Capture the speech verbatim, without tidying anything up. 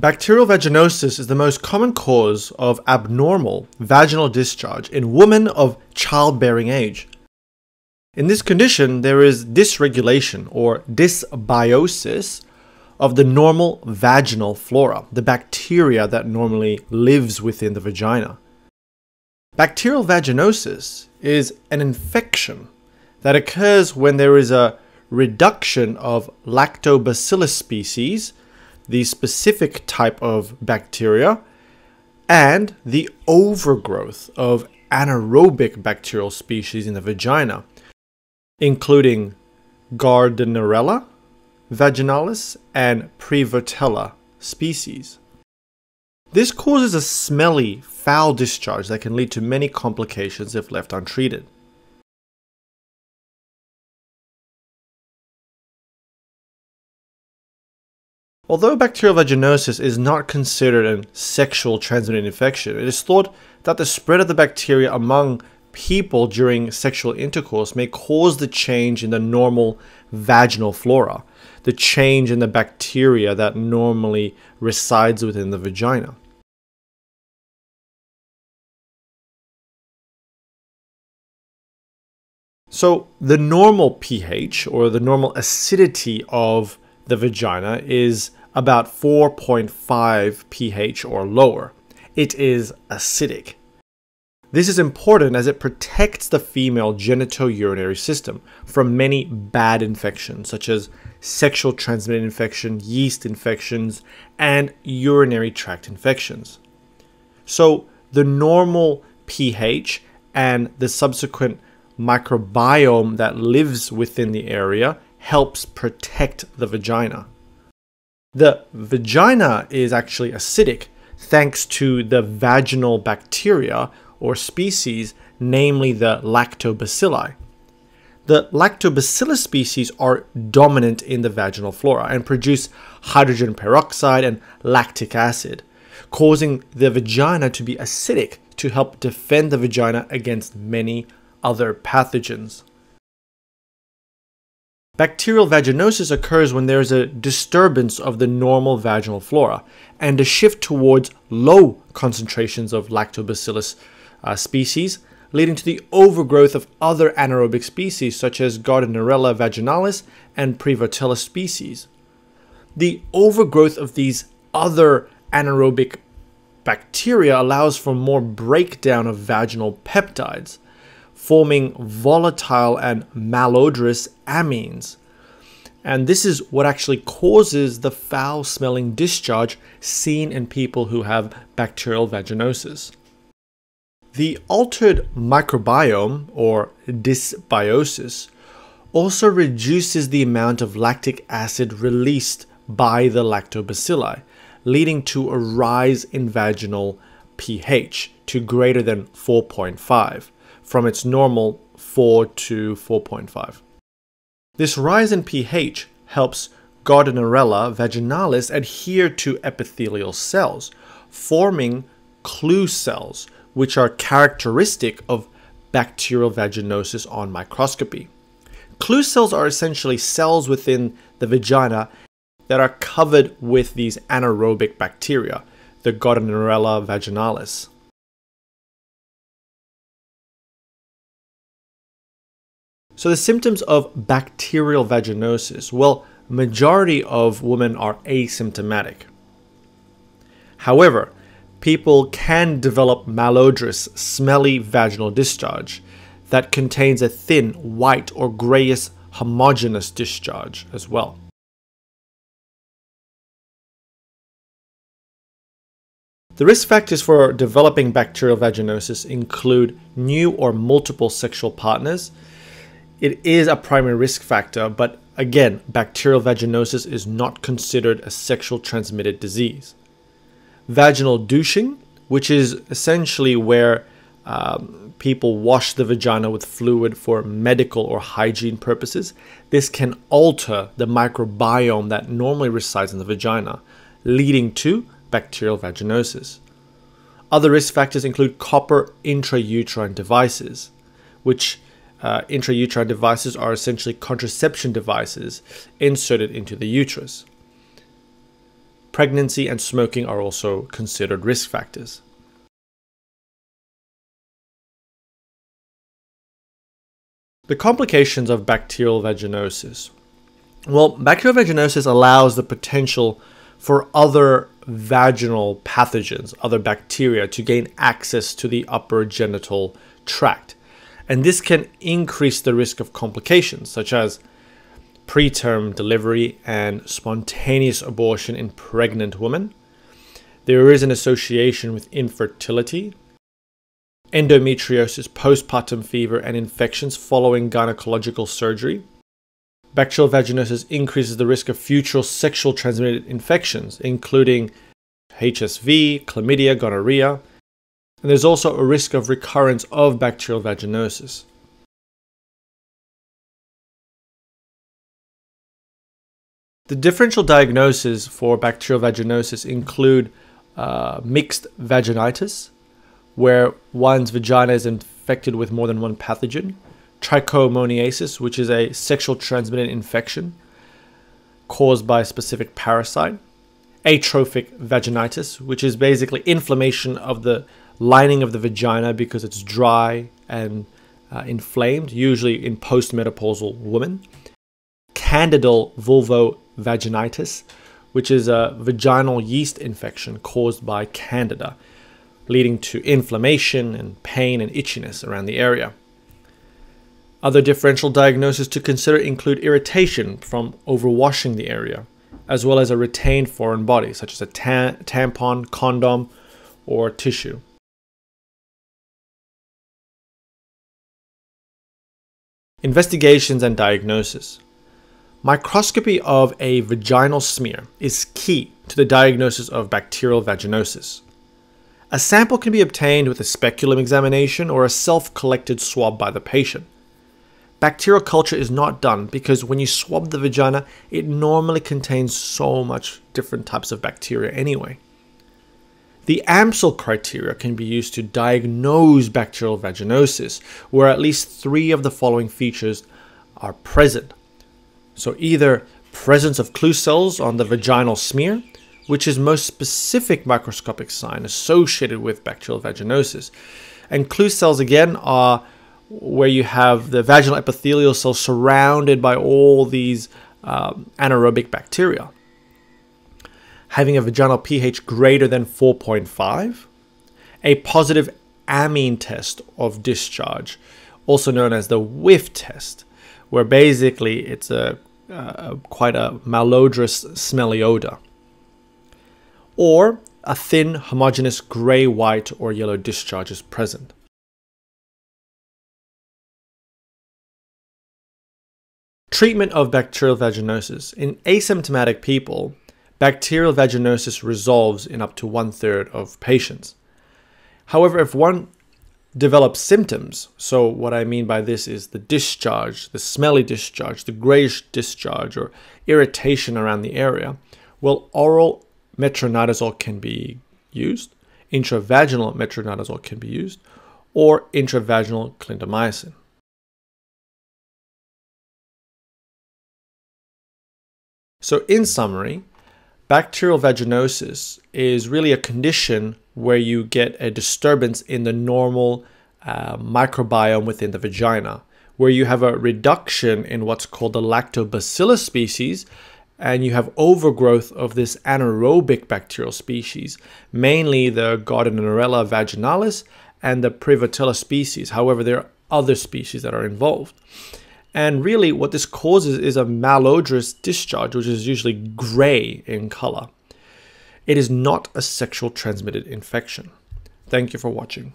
Bacterial vaginosis is the most common cause of abnormal vaginal discharge in women of childbearing age. In this condition, there is dysregulation or dysbiosis of the normal vaginal flora, the bacteria that normally lives within the vagina. Bacterial vaginosis is an infection that occurs when there is a reduction of lactobacillus species, the specific type of bacteria, and the overgrowth of anaerobic bacterial species in the vagina, including Gardnerella vaginalis and Prevotella species. This causes a smelly, foul discharge that can lead to many complications if left untreated. Although bacterial vaginosis is not considered a sexual transmitted infection, it is thought that the spread of the bacteria among people during sexual intercourse may cause the change in the normal vaginal flora, the change in the bacteria that normally resides within the vagina. So the normal pH, or the normal acidity of the vagina, is about four point five pH or lower. It is acidic. This is important as it protects the female genitourinary system from many bad infections such as sexual transmitted infection, yeast infections, and urinary tract infections. So the normal pH and the subsequent microbiome that lives within the area helps protect the vagina. The vagina is actually acidic thanks to the vaginal bacteria or species, namely the lactobacilli. The lactobacillus species are dominant in the vaginal flora and produce hydrogen peroxide and lactic acid, causing the vagina to be acidic to help defend the vagina against many other pathogens. Bacterial vaginosis occurs when there is a disturbance of the normal vaginal flora and a shift towards low concentrations of lactobacillus uh, species, leading to the overgrowth of other anaerobic species such as Gardnerella vaginalis and Prevotella species. The overgrowth of these other anaerobic bacteria allows for more breakdown of vaginal peptides, forming volatile and malodorous amines. And this is what actually causes the foul-smelling discharge seen in people who have bacterial vaginosis. The altered microbiome, or dysbiosis, also reduces the amount of lactic acid released by the lactobacilli, leading to a rise in vaginal pH to greater than four point five. From its normal four to four point five. This rise in pH helps Gardnerella vaginalis adhere to epithelial cells, forming clue cells, which are characteristic of bacterial vaginosis on microscopy. Clue cells are essentially cells within the vagina that are covered with these anaerobic bacteria, the Gardnerella vaginalis. So the symptoms of bacterial vaginosis, well, majority of women are asymptomatic. However, people can develop malodorous, smelly vaginal discharge that contains a thin, white or grayish homogeneous discharge as well. The risk factors for developing bacterial vaginosis include new or multiple sexual partners. It is a primary risk factor, but again, bacterial vaginosis is not considered a sexual transmitted disease. Vaginal douching, which is essentially where um, people wash the vagina with fluid for medical or hygiene purposes, this can alter the microbiome that normally resides in the vagina, leading to bacterial vaginosis. Other risk factors include copper intrauterine devices, which Uh, intrauterine devices are essentially contraception devices inserted into the uterus. pregnancy and smoking are also considered risk factors. The complications of bacterial vaginosis. Well, bacterial vaginosis allows the potential for other vaginal pathogens, other bacteria, to gain access to the upper genital tract. And this can increase the risk of complications such as preterm delivery and spontaneous abortion in pregnant women. There is an association with infertility, endometriosis, postpartum fever, and infections following gynecological surgery. Bacterial vaginosis increases the risk of future sexual transmitted infections, including H S V, chlamydia, gonorrhea, and there's also a risk of recurrence of bacterial vaginosis. The differential diagnoses for bacterial vaginosis include uh, mixed vaginitis, where one's vagina is infected with more than one pathogen, trichomoniasis, which is a sexual transmitted infection caused by a specific parasite, atrophic vaginitis, which is basically inflammation of the lining of the vagina because it's dry and uh, inflamed, usually in postmenopausal women, candidal vulvovaginitis, which is a vaginal yeast infection caused by Candida, leading to inflammation and pain and itchiness around the area. Other differential diagnoses to consider include irritation from overwashing the area, as well as a retained foreign body, such as a ta tampon, condom, or tissue. Investigations and diagnosis. Microscopy of a vaginal smear is key to the diagnosis of bacterial vaginosis. A sample can be obtained with a speculum examination or a self-collected swab by the patient. Bacterial culture is not done because when you swab the vagina, it normally contains so much different types of bacteria anyway. The Amsel criteria can be used to diagnose bacterial vaginosis, where at least three of the following features are present. So either presence of clue cells on the vaginal smear, which is most specific microscopic sign associated with bacterial vaginosis. And clue cells again are where you have the vaginal epithelial cell surrounded by all these um, anaerobic bacteria. Having a vaginal pH greater than four point five, a positive amine test of discharge, also known as the whiff test, where basically it's a, a quite a malodorous, smelly odor, or a thin, homogeneous gray, white, or yellow discharge is present. Treatment of bacterial vaginosis. In asymptomatic people, bacterial vaginosis resolves in up to one-third of patients. However, if one develops symptoms, so what I mean by this is the discharge, the smelly discharge, the grayish discharge, or irritation around the area, well, oral metronidazole can be used, intravaginal metronidazole can be used, or intravaginal clindamycin. So in summary, bacterial vaginosis is really a condition where you get a disturbance in the normal uh, microbiome within the vagina, where you have a reduction in what's called the lactobacillus species, and you have overgrowth of this anaerobic bacterial species, mainly the Gardnerella vaginalis and the Prevotella species. However, there are other species that are involved. And really what this causes is a malodorous discharge, which is usually gray in color. It is not a sexual transmitted infection. Thank you for watching.